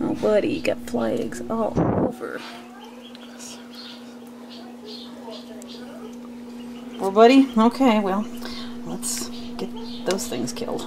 Oh, buddy, you got fly eggs all over. Poor buddy? Okay, well, let's get those things killed.